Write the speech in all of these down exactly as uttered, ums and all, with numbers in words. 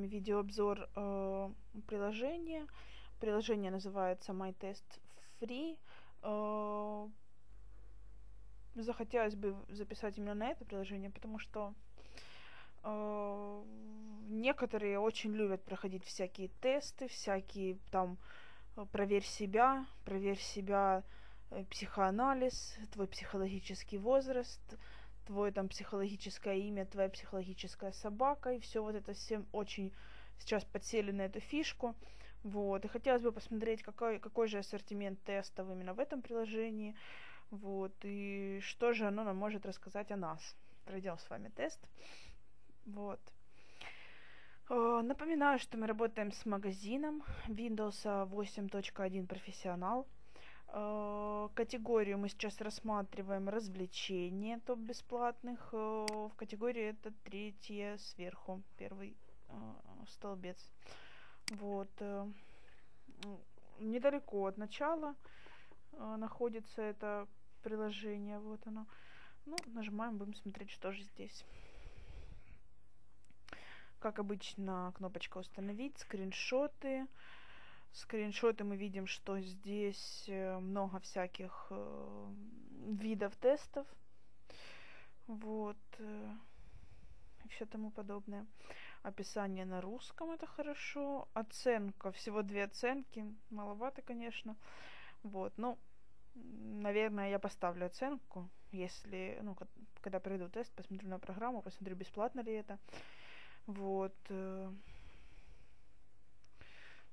Видеообзор э, приложения. Приложение называется MyTestFree. Э, захотелось бы записать именно на это приложение, потому что э, некоторые очень любят проходить всякие тесты, всякие там проверь себя, проверь себя, э, психоанализ, твой психологический возраст, твое там психологическое имя, твоя психологическая собака, и все вот это всем очень сейчас подсели на эту фишку. Вот. И хотелось бы посмотреть, какой, какой же ассортимент тестов именно в этом приложении, вот, и что же оно нам может рассказать о нас. Пройдем с вами тест. Вот. Напоминаю, что мы работаем с магазином Windows восемь точка один профессионал. Категорию мы сейчас рассматриваем развлечения топ бесплатных. В категории это третье сверху, первый столбец. Вот. Недалеко от начала находится это приложение. Вот оно. Ну, нажимаем, будем смотреть, что же здесь. Как обычно, кнопочка установить, скриншоты. Скриншоты мы видим, что здесь много всяких э, видов тестов, вот, э, и все тому подобное. Описание на русском, это хорошо. Оценка, всего две оценки, маловато, конечно. Вот, ну, наверное, я поставлю оценку, если, ну, когда пройду тест, посмотрю на программу, посмотрю, бесплатно ли это. Вот. Э,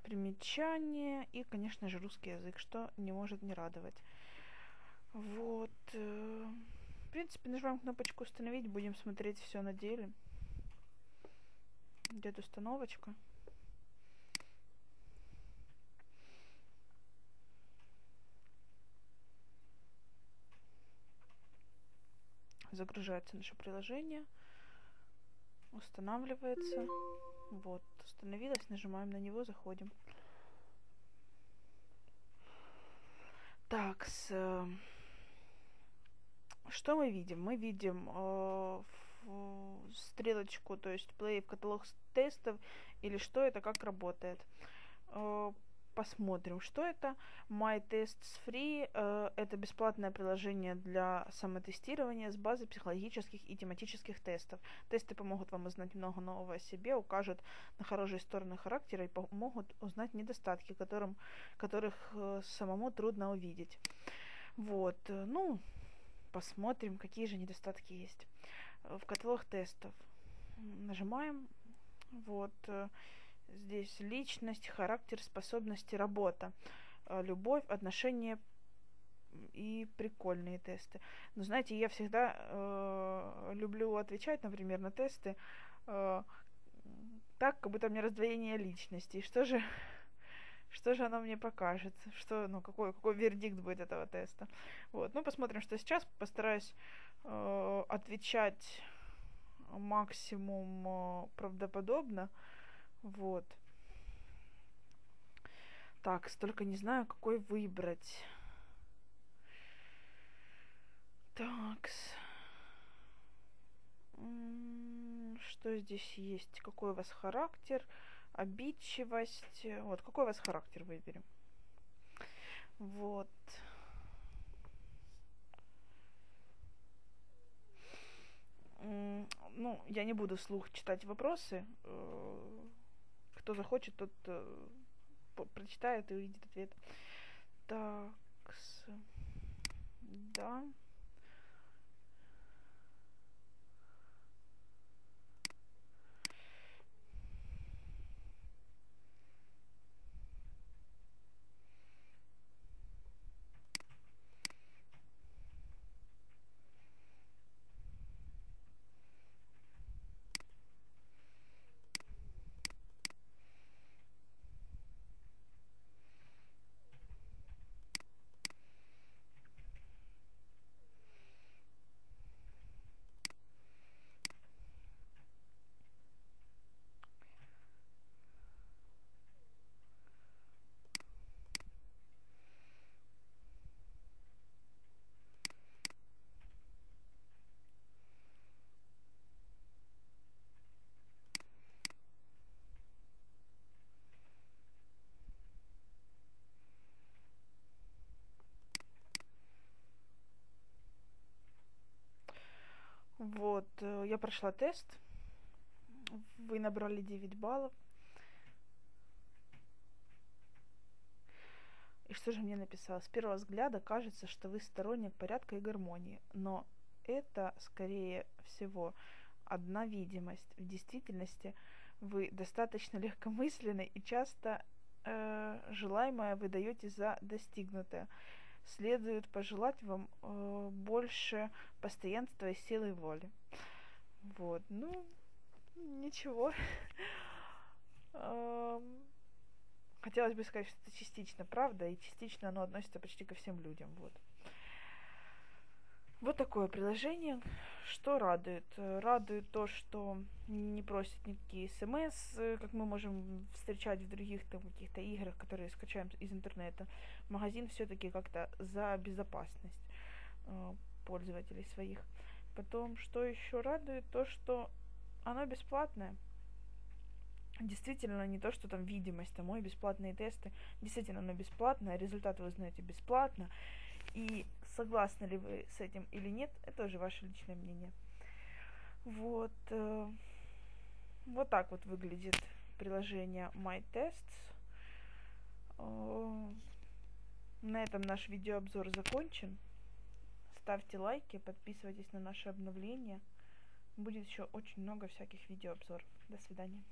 Примечание и, конечно же, русский язык, что не может не радовать. Вот. В принципе, нажимаем кнопочку установить, будем смотреть все на деле. Идет установочка. Загружается наше приложение. Устанавливается. Вот, установилось, нажимаем на него, заходим. Так, с, э, что мы видим? Мы видим э, в, стрелочку, то есть play в каталог тестов, или что это, как работает. Э, посмотрим, что это. MyTestFree э, это бесплатное приложение для самотестирования с базой психологических и тематических тестов. Тесты помогут вам узнать много нового о себе, укажут на хорошие стороны характера и помогут узнать недостатки, которым, которых э, самому трудно увидеть. Вот, ну, посмотрим, какие же недостатки есть. В каталог тестов нажимаем, вот. Здесь личность, характер, способности, работа, любовь, отношения и прикольные тесты. Но знаете, я всегда э, люблю отвечать, например, на тесты э, так, как будто у меня раздвоение личности. Что же, что же оно мне покажет? Что, ну, какой, какой вердикт будет этого теста? Вот. Ну, посмотрим, что сейчас. Постараюсь э, отвечать максимум э, правдоподобно. Вот. Так, столько не знаю, какой выбрать. Так. Что здесь есть? Какой у вас характер? Обидчивость. Вот, какой у вас характер, выберем. Вот. Ну, я не буду вслух читать вопросы. Кто захочет, тот э, прочитает и увидит ответ. Так, да. Вот, я прошла тест. Вы набрали девять баллов. И что же мне написала? С первого взгляда кажется, что вы сторонник порядка и гармонии, но это, скорее всего, одна видимость. В действительности вы достаточно легкомысленны и часто э, желаемое вы даете за достигнутое. Следует пожелать вам э, больше постоянства и силы воли. Вот, ну, ничего. Хотелось бы сказать, что это частично правда, и частично оно относится почти ко всем людям. Вот, вот такое приложение. Что радует? Радует то, что не просит никакие смс, как мы можем встречать в других каких-то играх, которые скачаем из интернета. Магазин все-таки как-то за безопасность э, пользователей своих. Потом, что еще радует? То, что оно бесплатное. Действительно, не то, что там видимость, там, ой, бесплатные тесты. Действительно, оно бесплатное, результаты вы узнаете бесплатно. И согласны ли вы с этим или нет, это уже ваше личное мнение. Вот. Вот так вот выглядит приложение MyTests. На этом наш видеообзор закончен. Ставьте лайки, подписывайтесь на наши обновления. Будет еще очень много всяких видеообзоров. До свидания.